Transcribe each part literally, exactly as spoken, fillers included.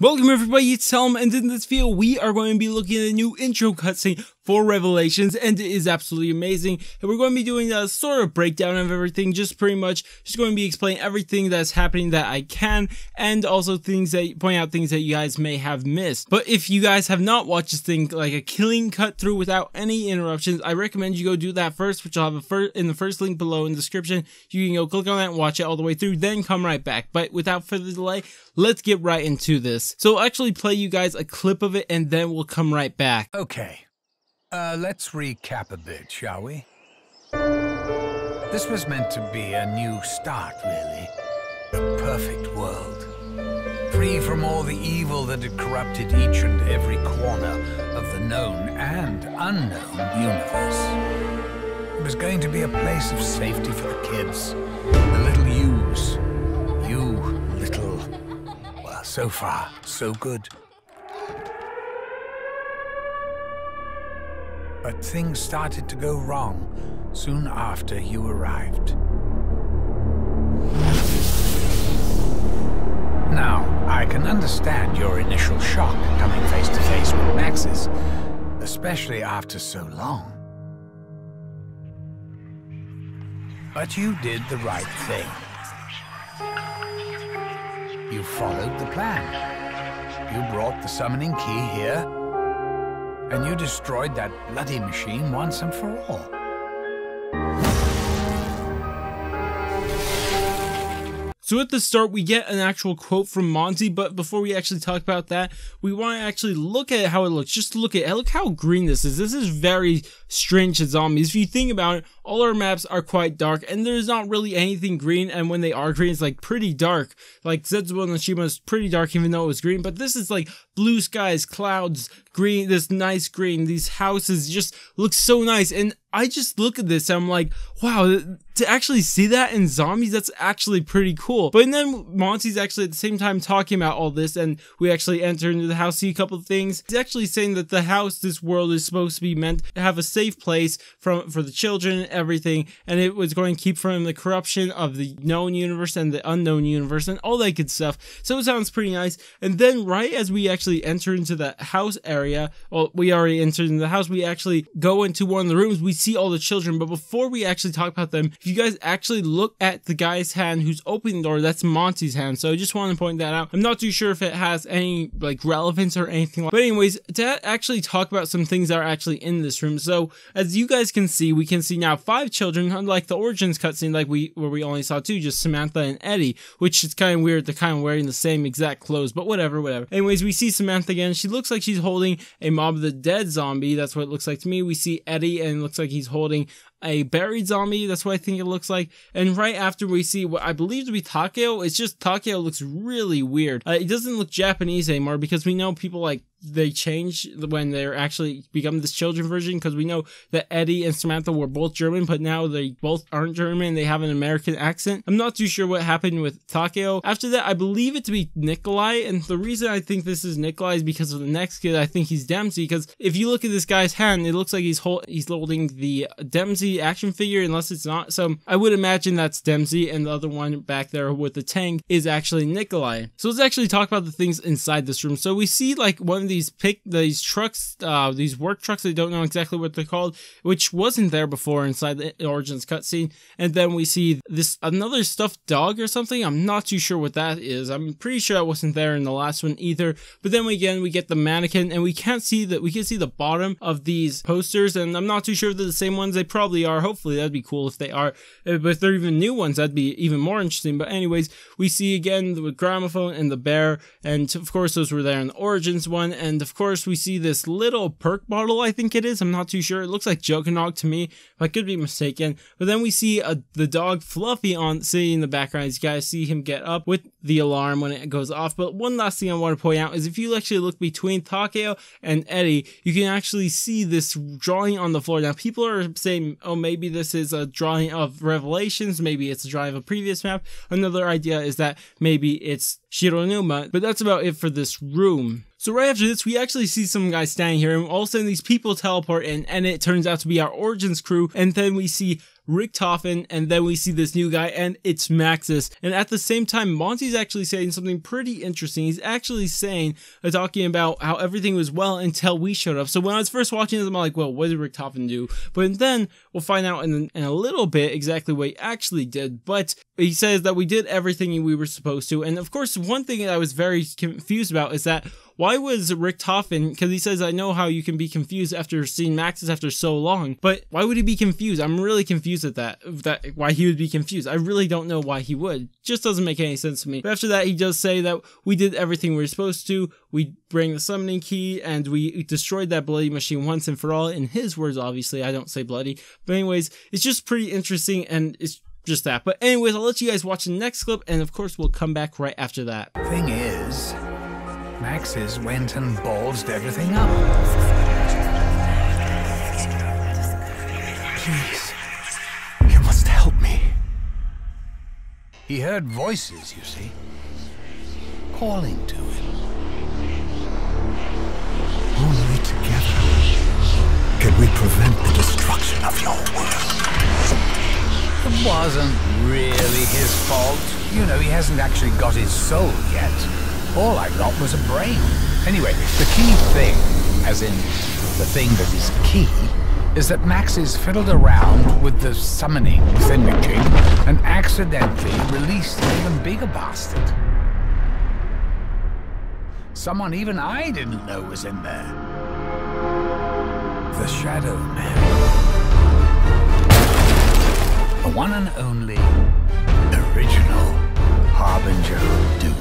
Welcome everybody, it's Talam, and in this video we are going to be looking at a new intro cutscene for Revelations, and it is absolutely amazing. And we're going to be doing a sort of breakdown of everything, just pretty much just going to be explaining everything that's happening that I can, and also things that point out things that you guys may have missed. But if you guys have not watched this thing like a killing cut through without any interruptions, I recommend you go do that first, which I'll have a first in the first link below in the description. You can go click on that and watch it all the way through, then come right back. But without further delay, let's get right into this. So I'll actually play you guys a clip of it and then we'll come right back. Okay, uh, let's recap a bit, shall we? This was meant to be a new start, really. A perfect world. Free from all the evil that had corrupted each and every corner of the known and unknown universe. It was going to be a place of safety for the kids, the little yous, you little... So far, so good. But things started to go wrong soon after you arrived. Now, I can understand your initial shock coming face to face with Maxis, especially after so long. But you did the right thing. You followed the plan. You brought the summoning key here, and you destroyed that bloody machine once and for all. So at the start, we get an actual quote from Monty, but before we actually talk about that, we want to actually look at how it looks. Just look at it. Look how green this is. This is very strange to zombies. If you think about it, all our maps are quite dark, and there's not really anything green, and when they are green, it's like pretty dark. Like Zetsubo and Shima is pretty dark even though it was green, but this is like blue skies, clouds, green, this nice green, these houses just look so nice. And I just look at this and I'm like, wow, to actually see that in zombies, that's actually pretty cool. But then Monty's actually at the same time talking about all this, and we actually enter into the house, see a couple of things. He's actually saying that the house, this world, is supposed to be meant to have a safe place from for the children, everything, and it was going to keep from the corruption of the known universe and the unknown universe and all that good stuff. So it sounds pretty nice. And then right as we actually enter into the house area, well, we already entered into the house, we actually go into one of the rooms, we see all the children. But before we actually talk about them, if you guys actually look at the guy's hand who's opening the door, that's Monty's hand. So I just want to point that out. I'm not too sure if it has any like relevance or anything like that. But anyways, to actually talk about some things that are actually in this room. So as you guys can see, we can see now five children, unlike the Origins cutscene, like we where we only saw two, just Samantha and Eddie, which is kind of weird. They're kind of wearing the same exact clothes, but whatever, whatever. Anyways, we see Samantha again. She looks like she's holding a Mob of the Dead zombie. That's what it looks like to me. We see Eddie, and it looks like he's holding a buried zombie. That's what I think it looks like. And right after, we see what I believe to be Takeo. It's just Takeo looks really weird. Uh, it doesn't look Japanese anymore, because we know people like they change when they're actually become this children version, because we know that Eddie and Samantha were both German, but now they both aren't German and they have an American accent. I'm not too sure what happened with Takeo. After that, I believe it to be Nikolai, and the reason I think this is Nikolai is because of the next kid. I think he's Dempsey, because if you look at this guy's hand, it looks like he's, hold he's holding the Dempsey action figure, unless it's not. So I would imagine that's Dempsey, and the other one back there with the tank is actually Nikolai. So let's actually talk about the things inside this room. So we see like one of these pick these trucks, uh, these work trucks, I don't know exactly what they're called, which wasn't there before inside the Origins cutscene. And then we see this another stuffed dog or something. I'm not too sure what that is. I'm pretty sure I wasn't there in the last one either. But then we, again, we get the mannequin, and we can't see that we can see the bottom of these posters, and I'm not too sure if they're the same ones. They probably are. Hopefully that'd be cool if they are, but if they're even new ones, that'd be even more interesting. But anyways, we see again the gramophone and the bear, and of course those were there in the Origins one. And of course we see this little perk bottle, I think it is. I'm not too sure. It looks like Jokenog to me, but I could be mistaken. But then we see a, the dog Fluffy on sitting in the background. You guys see him get up with the alarm when it goes off. But one last thing I want to point out is if you actually look between Takeo and Eddie, you can actually see this drawing on the floor. Now people are saying, oh, maybe this is a drawing of Revelations, maybe it's a drawing of a previous map. Another idea is that maybe it's Shironuma, but that's about it for this room. So right after this, we actually see some guys standing here, and all of a sudden these people teleport in, and it turns out to be our Origins crew, and then we see Richtofen, and then we see this new guy, and it's Maxis. And at the same time, Monty's actually saying something pretty interesting. He's actually saying, uh, talking about how everything was well until we showed up. So when I was first watching this, I'm like, well, what did Richtofen do? But then we'll find out in, in a little bit exactly what he actually did. But he says that we did everything we were supposed to. And of course, one thing that I was very confused about is that why was Richtofen, because he says, I know how you can be confused after seeing Maxis after so long, but why would he be confused? I'm really confused at that, that, why he would be confused. I really don't know why he would. Just doesn't make any sense to me. But after that, he does say that we did everything we were supposed to. We bring the summoning key, and we destroyed that bloody machine once and for all. In his words, obviously, I don't say bloody. But anyways, it's just pretty interesting, and it's just that. But anyways, I'll let you guys watch the next clip, and of course, we'll come back right after that. Thing is, Maxis went and ballsed everything up. Please, you must help me. He heard voices, you see, calling to him. Only together can we prevent the destruction of your world. It wasn't really his fault. You know, he hasn't actually got his soul yet. All I got was a brain. Anyway, the key thing, as in the thing that is key, is that Maxis fiddled around with the summoning Zen machine and accidentally released an even bigger bastard. Someone even I didn't know was in there. The Shadow Man. The one and only original Harbinger of Doom.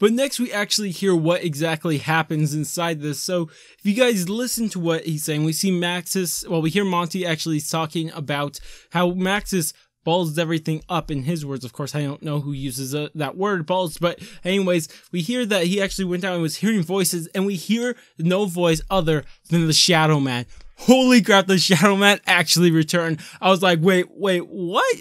But next we actually hear what exactly happens inside this. So if you guys listen to what he's saying, we see Maxis, well, we hear Monty actually talking about how Maxis balls everything up, in his words. Of course, I don't know who uses uh, that word, balls, but anyways, we hear that he actually went out and was hearing voices, and we hear no voice other than the Shadow Man. Holy crap, the Shadow Man actually returned. I was like, wait, wait, what?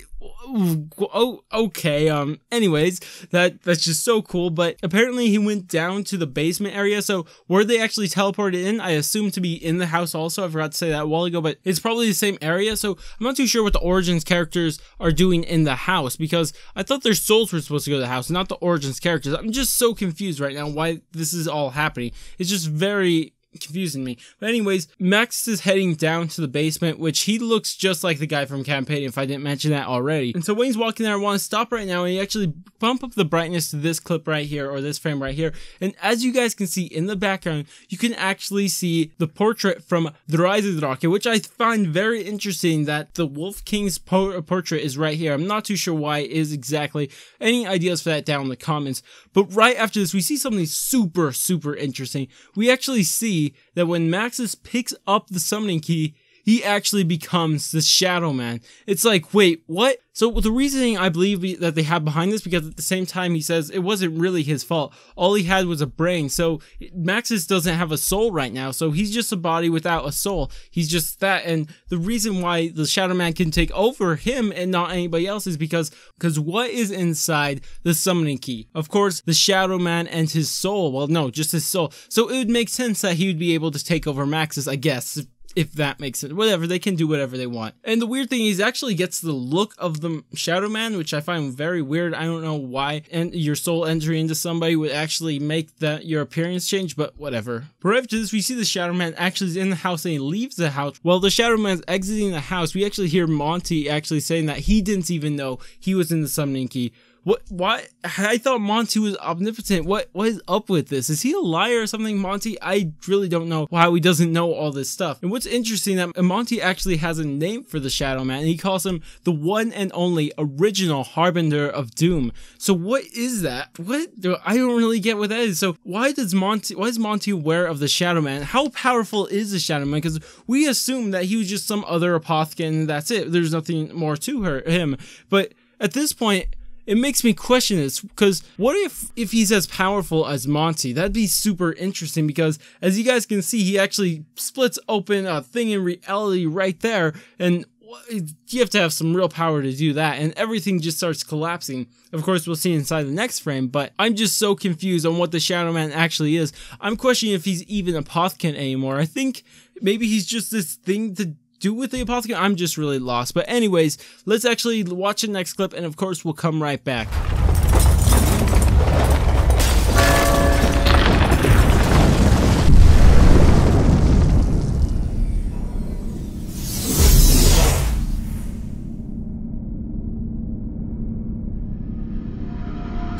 Oh, okay. Um, anyways, that, that's just so cool. But apparently he went down to the basement area. So were they actually teleported in? I assume to be in the house also. I forgot to say that a while ago, but it's probably the same area. So I'm not too sure what the Origins characters are doing in the house, because I thought their souls were supposed to go to the house, not the Origins characters. I'm just so confused right now why this is all happening. It's just very confusing me. But anyways, Max is heading down to the basement, which he looks just like the guy from Campaign, if I didn't mention that already. And so when he's walking there, I want to stop right now and actually bump up the brightness to this clip right here, or this frame right here. And as you guys can see in the background, you can actually see the portrait from Der Eisendrache, which I find very interesting that the Wolf King's po portrait is right here. I'm not too sure why it is exactly. Any ideas for that down in the comments. But right after this, we see something super, super interesting. We actually see that when Maxis picks up the summoning key, he actually becomes the Shadow Man. It's like, wait, what? So the reasoning I believe that they have behind this, because at the same time he says it wasn't really his fault. All he had was a brain. So Maxis doesn't have a soul right now. So he's just a body without a soul. He's just that. And the reason why the Shadow Man can take over him and not anybody else is because, because what is inside the summoning key? Of course, the Shadow Man and his soul. Well, no, just his soul. So it would make sense that he would be able to take over Maxis, I guess. If that makes sense. Whatever, they can do whatever they want. And the weird thing is, actually gets the look of the Shadow Man, which I find very weird. I don't know why, and your soul entry into somebody would actually make that your appearance change, but whatever. But after this, we see the Shadow Man actually is in the house, and he leaves the house. While the Shadow Man's exiting the house, we actually hear Monty actually saying that he didn't even know he was in the summoning key. What? Why? I thought Monty was omnipotent. What? What is up with this? Is he a liar or something, Monty? I really don't know how he doesn't know all this stuff. And what's interesting that Monty actually has a name for the Shadow Man, and he calls him the one and only original Harbinger of Doom. So what is that? What? I don't really get what that is. So why does Monty? Why is Monty aware of the Shadow Man? How powerful is the Shadow Man? Because we assume that he was just some other Apothicon, and that's it. There's nothing more to her him. But at this point, it makes me question this, because what if if he's as powerful as Monty? That'd be super interesting, because as you guys can see, he actually splits open a thing in reality right there, and you have to have some real power to do that, and everything just starts collapsing. Of course, we'll see inside the next frame, but I'm just so confused on what the Shadow Man actually is. I'm questioning if he's even Apothicon anymore. I think maybe he's just this thing to do with the Apothicon. I'm just really lost. But anyways, let's actually watch the next clip, and of course, we'll come right back.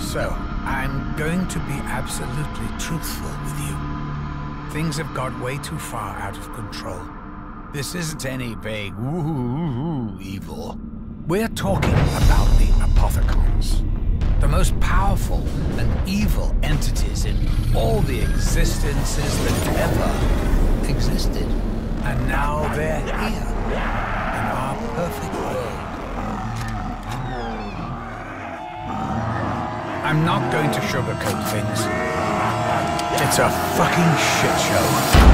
So, I'm going to be absolutely truthful with you. Things have got way too far out of control. This isn't any vague woo-hoo-hoo evil. We're talking about the Apothicons, the most powerful and evil entities in all the existences that ever existed. And now they're here, in our perfect world. I'm not going to sugarcoat things. It's a fucking shit show.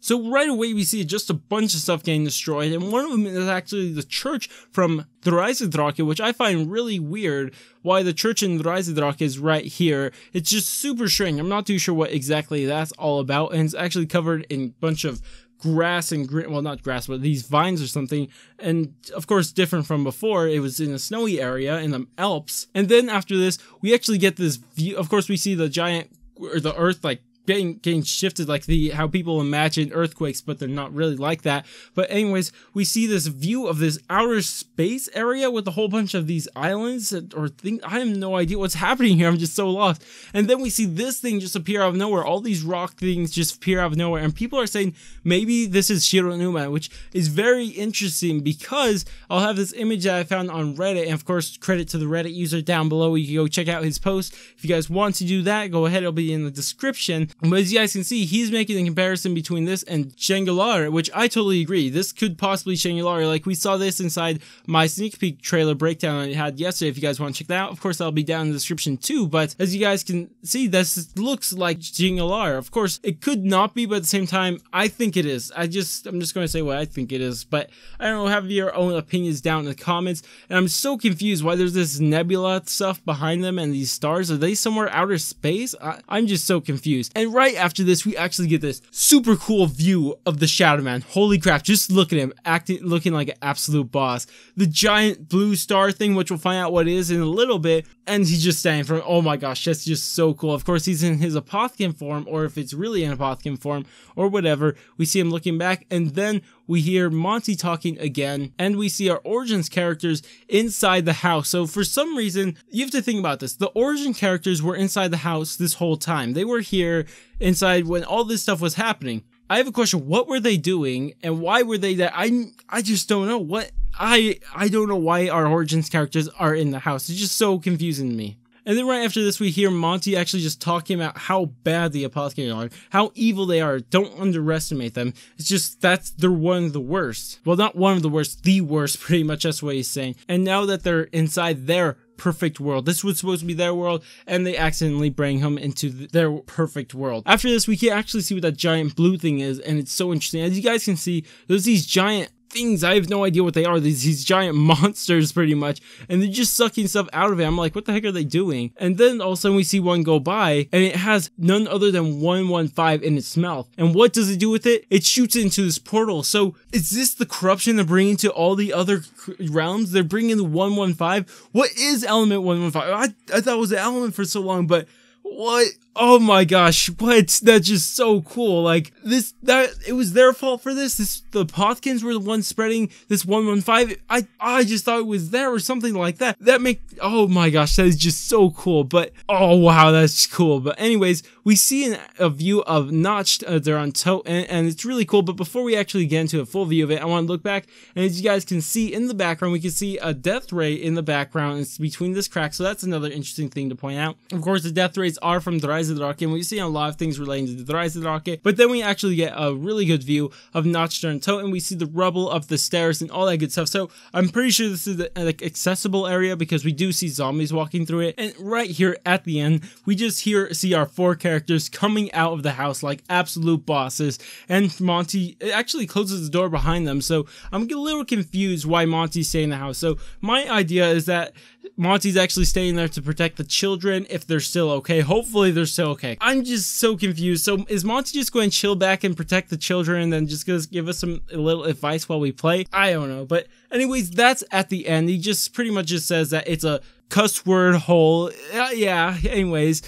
So right away we see just a bunch of stuff getting destroyed, and one of them is actually the church from Der Eisendrache, which I find really weird. Why the church in Der Eisendrache is right here. It's just super strange. I'm not too sure what exactly that's all about, and it's actually covered in a bunch of grass and green, well, not grass, but these vines or something. And of course, different from before, it was in a snowy area in the Alps. And then after this, we actually get this view. Of course, we see the giant, or the earth, like getting getting shifted, like the how people imagine earthquakes, but they're not really like that. But anyways, we see this view of this outer space area with a whole bunch of these islands or things. I have no idea what's happening here. I'm just so lost. And then we see this thing just appear out of nowhere. All these rock things just appear out of nowhere, and people are saying maybe this is Shironuma, which is very interesting because I'll have this image that I found on Reddit, and of course, credit to the Reddit user down below. You can go check out his post if you guys want to do that. Go ahead, it'll be in the description. But as you guys can see, he's making a comparison between this and Shangri-La, which I totally agree. This could possibly be Shangri-La. Like, we saw this inside my sneak peek trailer breakdown I had yesterday. If you guys want to check that out, of course, that'll be down in the description too. But as you guys can see, this looks like Shangri-La. Of course, it could not be, but at the same time, I think it is. I just, I'm just going to say what I think it is. But I don't know, have your own opinions down in the comments. And I'm so confused why there's this nebula stuff behind them and these stars. Are they somewhere outer space? I, I'm just so confused. And right after this, we actually get this super cool view of the Shadow Man. Holy crap, just look at him, acting, looking like an absolute boss. The giant blue star thing, which we'll find out what it is in a little bit, and he's just standing in front. Oh my gosh, that's just so cool. Of course, he's in his Apothicon form, or if it's really an Apothicon form, or whatever. We see him looking back, and then we hear Monty talking again, and we see our Origins characters inside the house. So for some reason, you have to think about this. The Origin characters were inside the house this whole time. They were here inside when all this stuff was happening. I have a question. What were they doing, and why were they there? I, I just don't know. What I, I don't know why our Origins characters are in the house. It's just so confusing to me. And then right after this, we hear Monty actually just talking about how bad the Apothicons are, how evil they are. Don't underestimate them. It's just, that's, they're one of the worst. Well, not one of the worst, the worst, pretty much. That's what he's saying. And now that they're inside their perfect world, this was supposed to be their world, and they accidentally bring him into th their perfect world. After this, we can actually see what that giant blue thing is, and it's so interesting. As you guys can see, there's these giant things, I have no idea what they are, these, these giant monsters pretty much, and they're just sucking stuff out of it. I'm like, what the heck are they doing? And then all of a sudden we see one go by, and it has none other than one one five in its mouth. And what does it do with it? It shoots it into this portal. So is this the corruption they're bringing to all the other realms? They're bringing the one one five? What is Element one one five? I, I thought it was an element for so long, but what? Oh my gosh, what? That's just so cool. Like, this, that, it was their fault for this? This, the Apothicons were the ones spreading this one one five? I, I just thought it was there or something like that. That make, oh my gosh, that is just so cool. But, oh wow, that's cool. But anyways, we see an, a view of Notched, uh, they're on Tote, and, and it's really cool. But before we actually get into a full view of it, I want to look back, and as you guys can see in the background, we can see a death ray in the background. It's between this crack, so that's another interesting thing to point out. Of course, the death rays these are from Der Eisendrache, and we see a lot of things relating to Der Eisendrache, but then we actually get a really good view of Notchturn's Toe, and we see the rubble of the stairs and all that good stuff. So I'm pretty sure this is the like accessible area, because we do see zombies walking through it. And right here at the end, we just here see our four characters coming out of the house like absolute bosses, and Monty actually closes the door behind them. So I'm a little confused why Monty's staying in the house. So my idea is that Monty's actually staying there to protect the children if they're still okay. Hopefully they're still okay. I'm just so confused. So is Monty just going to chill back and protect the children and then just give us some a little advice while we play? I don't know. But anyways, that's at the end. He just pretty much just says that it's a cuss word hole. Uh, yeah, anyways,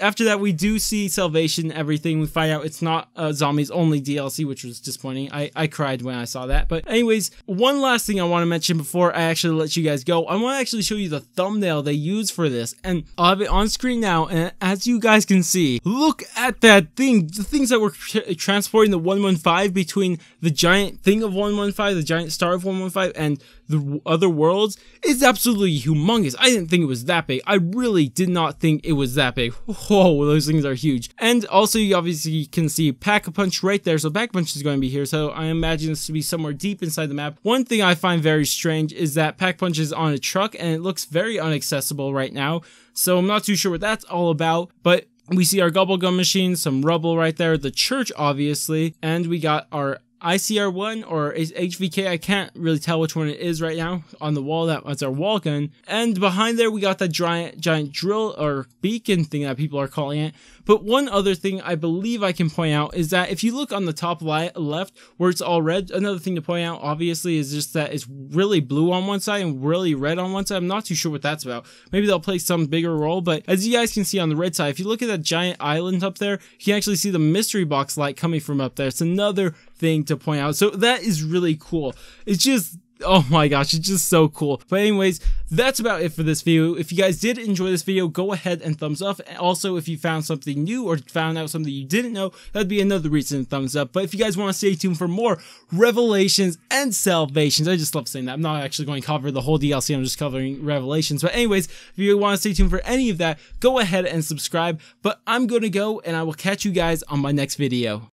after that we do see Salvation, everything. We find out it's not a zombies only D L C, which was disappointing. I, I cried when I saw that. But anyways, one last thing I want to mention before I actually let you guys go. I want to actually show you the thumbnail they use for this, and I'll have it on screen now. And as you guys can see, look at that thing. The things that were transporting the one fifteen between the giant thing of one fifteen, the giant star of one fifteen, and the other worlds is absolutely humongous. I didn't think it was that big. I really did not think it was that big. Whoa, those things are huge. And also you obviously can see Pack a Punch right there. So Pack a Punch is going to be here. So I imagine this to be somewhere deep inside the map. One thing I find very strange is that Pack a Punch is on a truck and it looks very inaccessible right now. So I'm not too sure what that's all about, but we see our Gobble Gum machine, some rubble right there, the church obviously, and we got our I C R one or H V K, I can't really tell which one it is right now, on the wall. That, that's our wall gun. And behind there we got that giant giant drill or beacon thing that people are calling it. But one other thing I believe I can point out is that if you look on the top left where it's all red, another thing to point out obviously is just that it's really blue on one side and really red on one side. I'm not too sure what that's about. Maybe they'll play some bigger role, but as you guys can see on the red side, if you look at that giant island up there, you can actually see the mystery box light coming from up there. It's another thing to point out. So that is really cool. It's just, oh my gosh, it's just so cool. But anyways, that's about it for this video. If you guys did enjoy this video, go ahead and thumbs up. And also, if you found something new or found out something you didn't know, that'd be another reason to thumbs up. But if you guys want to stay tuned for more Revelations and Salvations, I just love saying that. I'm not actually going to cover the whole D L C, I'm just covering Revelations. But anyways, if you want to stay tuned for any of that, go ahead and subscribe. But I'm going to go, and I will catch you guys on my next video.